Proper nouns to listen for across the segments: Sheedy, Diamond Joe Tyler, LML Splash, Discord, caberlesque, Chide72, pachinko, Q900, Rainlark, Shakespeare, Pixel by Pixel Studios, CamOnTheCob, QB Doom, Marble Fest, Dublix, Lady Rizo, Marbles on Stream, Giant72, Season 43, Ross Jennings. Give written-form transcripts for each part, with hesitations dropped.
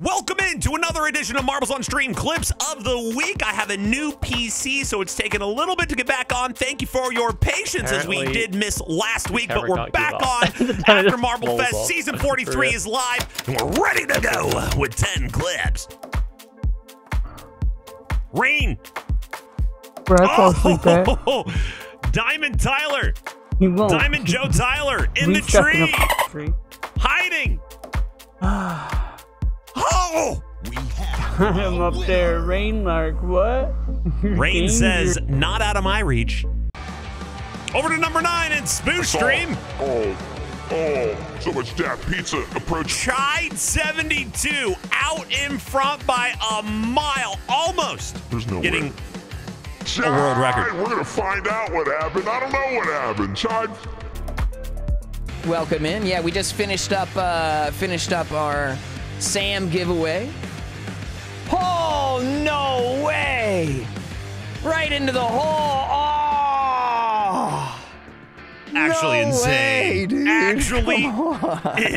Welcome in to another edition of Marbles on Stream Clips of the Week. I have a new PC, so it's taken a little bit to get back on. Thank you for your patience, as we did miss last week, but we're back on after Marble Fest. Season 43 is live, and we're ready to go with 10 clips. Rain. Bro, I fall asleep there. Diamond Tyler. He won't. Diamond Joe Tyler in the tree. Hiding. Oh! We have him up there, Rainlark. What? Rain says, not out of my reach. Over to number 9 in Spoof Stream. Oh, so much dad pizza approach. Chide72 out in front by a mile, almost. There's no getting way. Chide, a world record. We're gonna find out what happened. I don't know what happened, Chide. Welcome in. Yeah, we just finished up our Sam giveaway. Oh, no way! Right into the hole. Oh! Actually no insane. Way, dude. Actually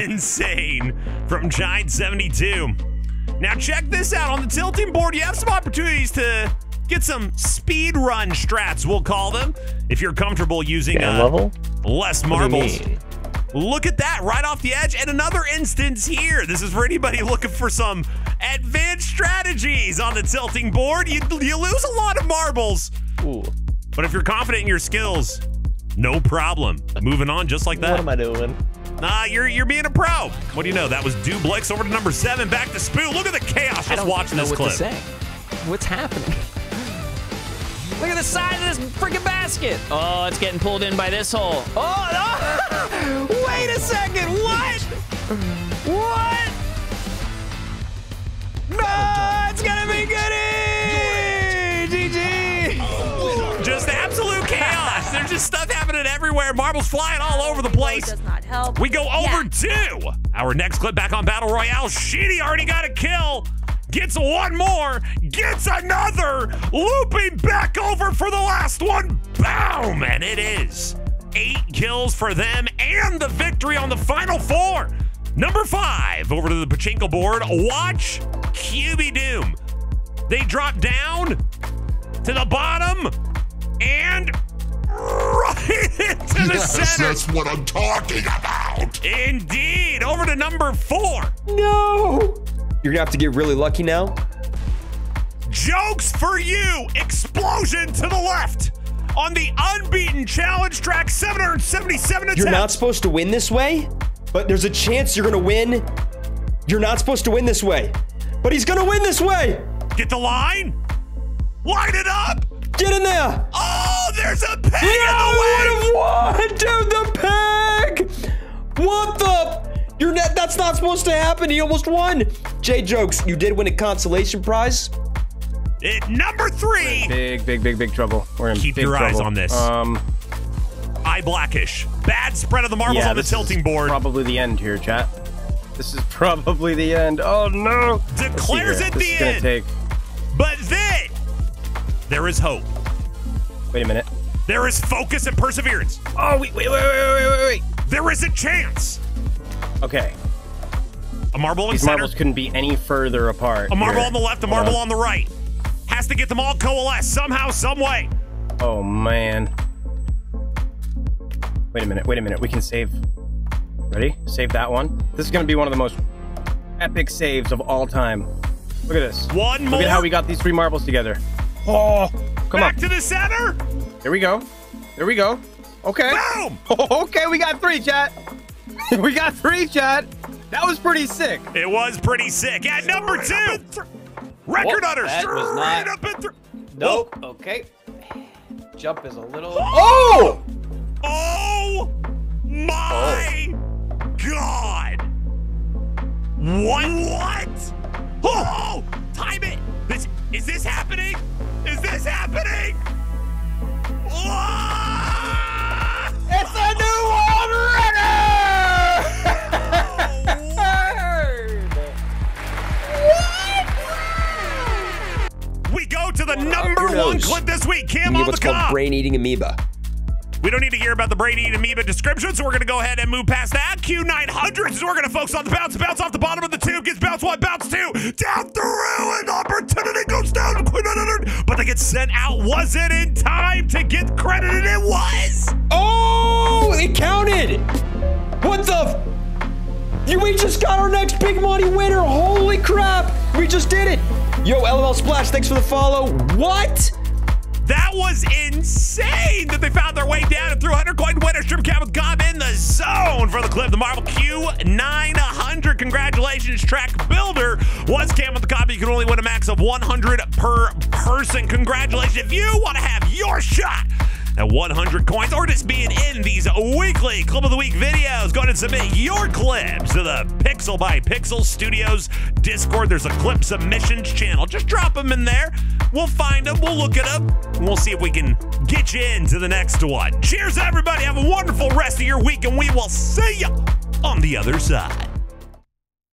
insane from Giant72. Now check this out. On the tilting board, you have some opportunities to get some speed run strats, we'll call them, if you're comfortable using less marbles. Look at that, right off the edge. And another instance here. This is for anybody looking for some advanced strategies on the tilting board. You lose a lot of marbles. Ooh. But if you're confident in your skills, no problem. Moving on just like that. What am I doing? Nah, you're being a pro. What do you know? That was Dublix over to number 7. Back to Spoo. Look at the chaos just watching this clip. What's happening? Look at the size of this freaking basket. Oh, it's getting pulled in by this hole. Oh, no. Wait a second. What? What? No, it's going to be goody. GG. Just absolute chaos. There's just stuff happening everywhere. Marbles flying all over the place. Does not help. We go over to our next clip back on Battle Royale. Sheedy already got a kill. Gets one more, gets another, looping back over for the last one. Boom! And it is 8 kills for them and the victory on the final 4. Number 5, over to the pachinko board. Watch QB Doom. They drop down to the bottom and right into the center. That's what I'm talking about. Indeed. Over to number 4. No. You're gonna have to get really lucky now. Jokes for you! Explosion to the left on the unbeaten challenge track. 777 attempts. You're not supposed to win this way, but there's a chance you're gonna win. You're not supposed to win this way, but he's gonna win this way. Get the line. Line it up. Get in there. Oh, there's a peg in the way. What? Dude, the peg. What the? That's not supposed to happen. He almost won. Jay jokes. You did win a consolation prize. At number 3. Big trouble. We're in Keep your eyes on this. Eye blackish. Bad spread of the marbles on the tilting board. Probably the end here, chat. This is probably the end. Oh no! Declares it the end. But then there is hope. Wait a minute. There is focus and perseverance. Oh wait. There is a chance. Okay. A marble in the center. These marbles couldn't be any further apart. A marble on the left, a marble on the right. Has to get them all coalesced somehow, some way. Oh, man. Wait a minute. We can save. Ready? Save that one. This is going to be one of the most epic saves of all time. Look at this. One more. Look at how we got these 3 marbles together. Oh, come on. Back to the center. There we go. Okay. Boom. Okay, we got 3, chat. We got 3, chat. That was pretty sick. It was pretty sick. At number 2, record hunter. Straight up and through. Nope. Whoa. Okay. Jump is a little. Oh! Oh my God! What? Oh! Time it. Is this happening? Oh! It's a new world record! We go to the number 1 clip this week. Cam on the cop. Brain eating amoeba. We don't need to hear about the Brady amoeba description, so we're going to go ahead and move past that. Q900, so we're going to focus on the bounce. Bounce off the bottom of the tube, gets bounce one, bounce two, down through, and opportunity goes down to Q900, but they get sent out. Was it in time to get credited? It was. Oh, it counted. What the? We just got our next big money winner. Holy crap. We just did it. Yo, LML Splash, thanks for the follow. What? That was insane that they found their way down and threw 100 coin winner. Strip Cat with Gob in the zone for the clip. The Marble Q900. Congratulations, track builder. Was Cam with the copy. You can only win a max of 100 per person. Congratulations. If you want to have your shot at 100 coins or just being in these weekly Clip of the Week videos, go ahead and submit your clips to the Pixel by Pixel Studios Discord. There's a clip submissions channel. Just drop them in there. We'll find them, we'll look it up, and we'll see if we can get you into the next one. Cheers, everybody. Have a wonderful rest of your week, and we will see you on the other side.